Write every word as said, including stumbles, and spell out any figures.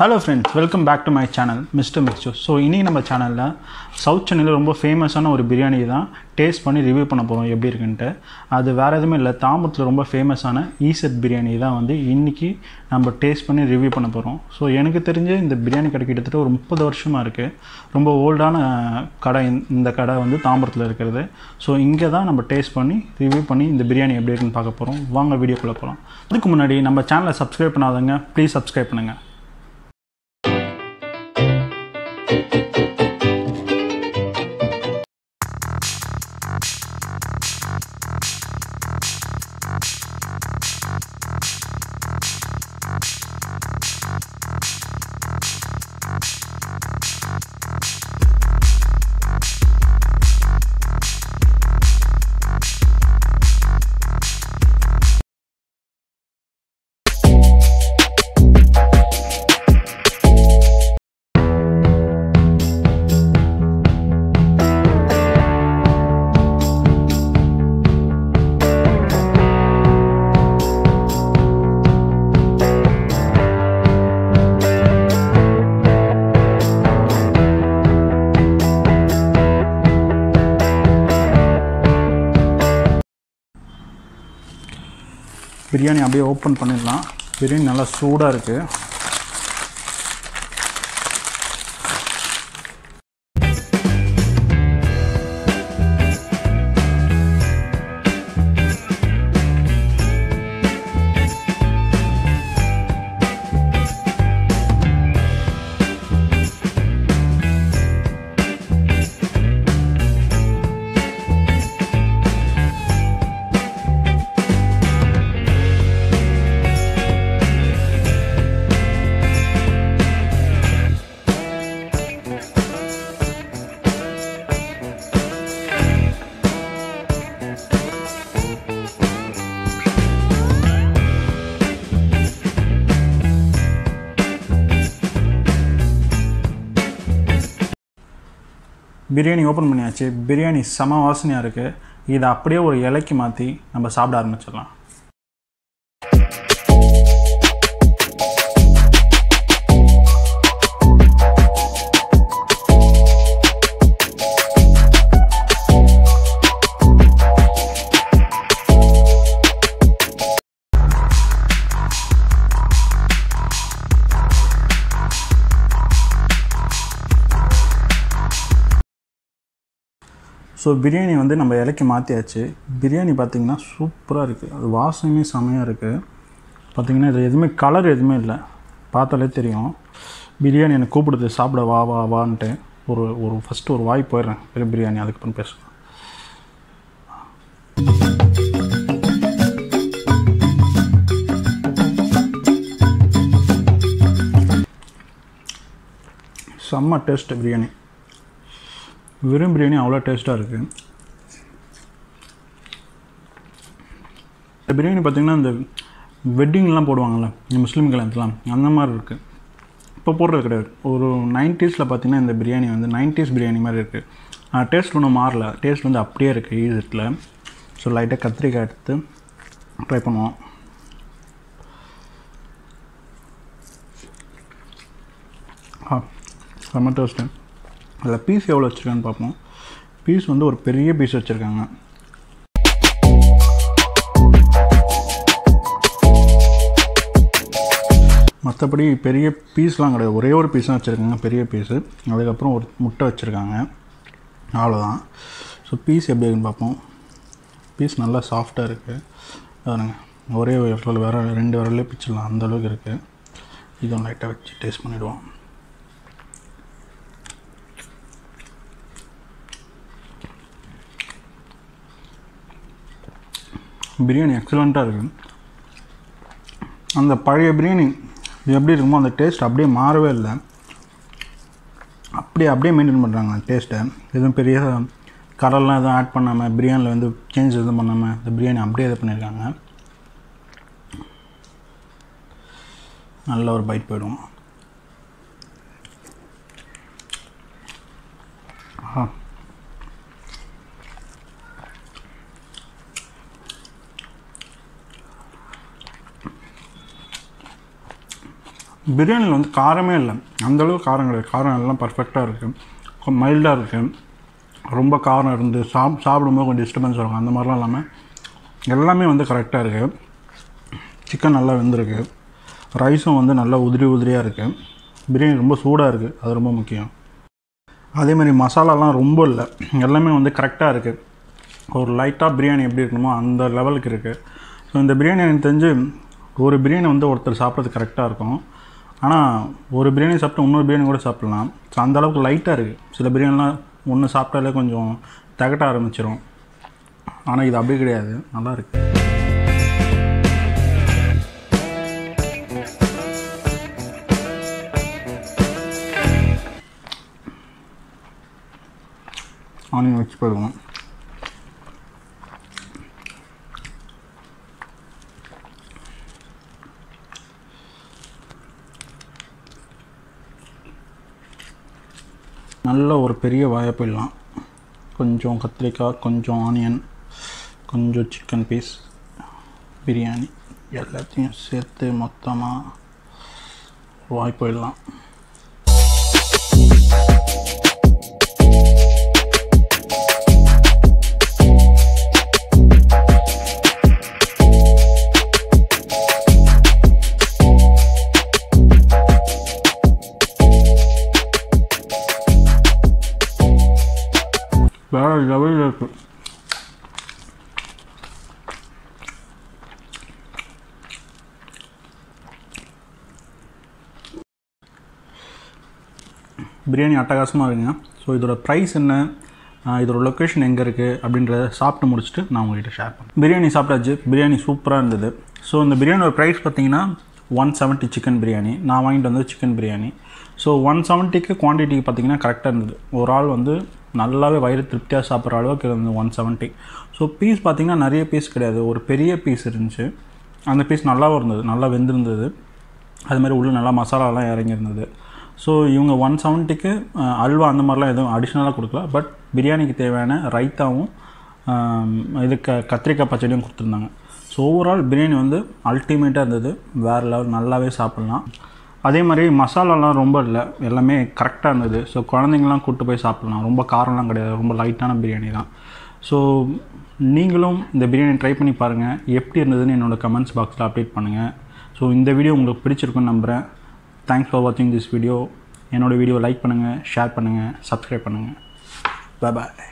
Hello friends, welcome back to my channel Mister Mixo. So in our channel, South channel is famous for biryani. Taste and review it. That's why we are famous for E-set biryani. We will taste and review it. So I know that this biryani is thirty years old. Old biryani. So we will taste and review this biryani. Let's video. If you haven't subscribed to our channel, please subscribe. Biryani abhi open pannidalam. Biryani nalla sooda irukku. Biryani open பண்ணியாச்சு. பிரியாணி சம வாசனையா இருக்கு. இத அப்படியே ஒரு இலைக்கு மாத்தி நம்ம சாப்பிட ஆரம்பிச்சிடலாம். So biryani வந்து நம்ம இலைக்கு மாத்தியாச்சு. பிரியாணி பாத்தீங்கன்னா சூப்பரா இருக்கு. அது வாசமே சமையா இருக்கு. பாத்தீங்கன்னா இது எதுமே கலர் எதுமே இல்ல. பார்த்தாலே தெரியும். பிரியாணி என்ன கூப்பிடுது சாப்பிட வா வா வான்னு. ஒரு ஒரு ஃபர்ஸ்ட் ஒரு வாய் போயிரேன். பிரியாணி அதுக்கு அப்புறம் பேசலாம். செம்ம taste biryani. Virum biryani avlo taste ah irukku. The biryani pathina and wedding la poduvanga la muslim galanthla andha mari irukku. Ipo podradhu kedai oru nineties la pathina indha biryani vandu nineties biryani mari irukku. Ah taste ona maarala taste vandu appadiye irukku eat la. So light ah katrika eduthu try pannuvom. Ha sama taste. The piece எவ்வளவு வச்சிருக்கானு பாப்போம். Piece வந்து ஒரு பெரிய piece வச்சிருக்காங்க. மத்தபடி பெரிய பீஸ்லாம் கிடையாது. ஒரே ஒரு பீஸ் தான் வச்சிருக்காங்க, பெரிய பீஸ். அதுக்கு அப்புறம் ஒரு முட்டை வச்சிருக்காங்க. அவ்வளவுதான். சோ பீஸ் எப்படி இருக்குன்னு பாப்போம். பீஸ் நல்லா சாஃப்ட்டா இருக்கு. பாருங்க. ஒரே விரல்ல வேற ரெண்டு விரல்ல பிச்சலாம் அந்த அளவுக்கு இருக்கு. இத லைட்டா வச்சு டேஸ்ட் பண்ணிடுவோம். பிரியாணி எக்ஸலென்ட்டா இருக்கு. அந்த பழைய பிரியாணி எப்படி இருக்குமோ அந்த டேஸ்ட் அப்படியே மாறவே இல்ல. அப்படியே அப்படியே மெயின்டெய்ன் பண்றாங்க டேஸ்ட். எதுவும் பெரிய கலர்லாம் எதுவும் ஆட் பண்ணாம பிரியாணில வந்து சேஞ்ச் எதுவும் பண்ணாம அந்த பிரியாணி அப்படியே அத பண்ணிருக்காங்க. நல்ல ஒரு பைட் போடுவோம். ஆஹா பிரியாணி வந்து காரமே இல்ல அந்த அளவு காரம் இல்ல காரம் எல்லாம் பெர்ஃபெக்ட்டா இருக்கு மைல்டா இருக்கு ரொம்ப காரம் இருந்து சாப்பிடும்போது கொஞ்சம் டிஸ்டர்பன்ஸ் வரும் அந்த மாதிரி இல்லாம எல்லாமே வந்து கரெக்ட்டா இருக்கு chicken நல்லா வெந்திருக்கு ரைஸும் வந்து நல்லா உதிரி உதிரியா இருக்கு பிரியாணி ரொம்ப சூடா இருக்கு அது ரொம்ப முக்கியம் அதே மாதிரி மசாலா எல்லாம் ரொம்ப இல்ல எல்லாமே வந்து கரெக்ட்டா இருக்கு ஒரு லைட்டா பிரியாணி எப்படி இருக்குமோ அந்த லெவலுக்கு இருக்கு சோ இந்த பிரியாணி எனக்கு தெரிஞ்சு ஒரு பிரியாணி வந்து ஒருத்தர் சாப்பிறது கரெக்ட்டா இருக்கும் ஆனா ஒரு பிரியாணி சாப்பிட்டு இன்னொரு பிரியாணி கூட சாப்பிடலாம் சோ அந்த அளவுக்கு லைட்டா இருக்கு சில பிரியாணிலாம் ஒண்ணு சாப்பிட்டாலே கொஞ்சம் தகட்ட ஆரம்பிச்சிரும் ஆனா இது அப்படியே கிடையாது நல்லா இருக்கு ஆனியன் வச்சு போடுவோம் நல்ல ஒரு பெரிய வாயப்பெல்லாம் கொஞ்சம் கத்திரிக்காய் கொஞ்சம் ஆனியன் கொஞ்சம் சிக்கன் பீஸ் பிரியாணி எல்லாத்தையும் சேர்த்து மொத்தமா வாயப்பெல்லாம் வேற லெவலில் இருக்கு பிரியாணி அட்டகாசமாக இருக்குங்க ஸோ இதோட ப்ரைஸ் என்ன இதோட லொக்கேஷன் எங்கே இருக்குது அப்படின்றத சாப்பிட்டு முடிச்சுட்டு நான் உங்கள்கிட்ட ஷேர் பண்ணேன் பிரியாணி சாப்பிட்டாச்சு பிரியாணி சூப்பராக இருந்தது ஸோ இந்த பிரியாணியோட ப்ரைஸ் பார்த்தீங்கன்னா ஒன் செவன்ட்டி சிக்கன் பிரியாணி நான் வாங்கிட்டு வந்தது சிக்கன் பிரியாணி ஸோ ஒன் செவன்ட்டிக்கு குவான்டிட்டிக்கு பார்த்தீங்கன்னா கரெக்டாக இருந்தது ஒரு ஆள் வந்து நல்லாவே வயிறு திருப்தியாக சாப்பிட்ற அளவுக்கு இருந்தது ஒன் செவன்ட்டி ஸோ பீஸ் பார்த்தீங்கன்னா நிறைய பீஸ் கிடையாது ஒரு பெரிய பீஸ் இருந்துச்சு அந்த பீஸ் நல்லாவும் இருந்தது நல்லா வெந்திருந்தது அதுமாதிரி உள்ளே நல்லா மசாலாலாம் இறங்கியிருந்தது ஸோ இவங்க ஒன் செவன்ட்டிக்கு அல்வா அந்த மாதிரிலாம் எதுவும் அடிஷ்னலாக கொடுக்கல பட் பிரியாணிக்கு தேவையான ரைத்தாவும் இது க கத்திரிக்காய் பச்சடியும் கொடுத்துருந்தாங்க ஸோ ஓவரால் பிரியாணி வந்து அல்டிமேட்டாக இருந்தது வேறு லெவல் நல்லாவே சாப்பிட்லாம் அதே மாதிரி மசாலாலாம் ரொம்ப இல்லை எல்லாமே கரெக்டாக இருந்தது ஸோ குழந்தைங்களாம் கூப்பிட்டு போய் சாப்பிட்லாம் ரொம்ப காரம்லாம் கிடையாது ரொம்ப லைட்டான பிரியாணி தான் ஸோ நீங்களும் இந்த பிரியாணி ட்ரை பண்ணி பாருங்கள் எப்படி இருந்ததுன்னு என்னோடய கமெண்ட்ஸ் பாக்ஸில் அப்டேட் பண்ணுங்கள் ஸோ இந்த வீடியோ உங்களுக்கு பிடிச்சிருக்குன்னு நம்புகிறேன் தேங்க்ஸ் ஃபார் வாட்சிங் திஸ் வீடியோ என்னோடய வீடியோ லைக் பண்ணுங்கள் ஷேர் பண்ணுங்கள் சப்ஸ்கிரைப் பண்ணுங்கள் பாய் பாய்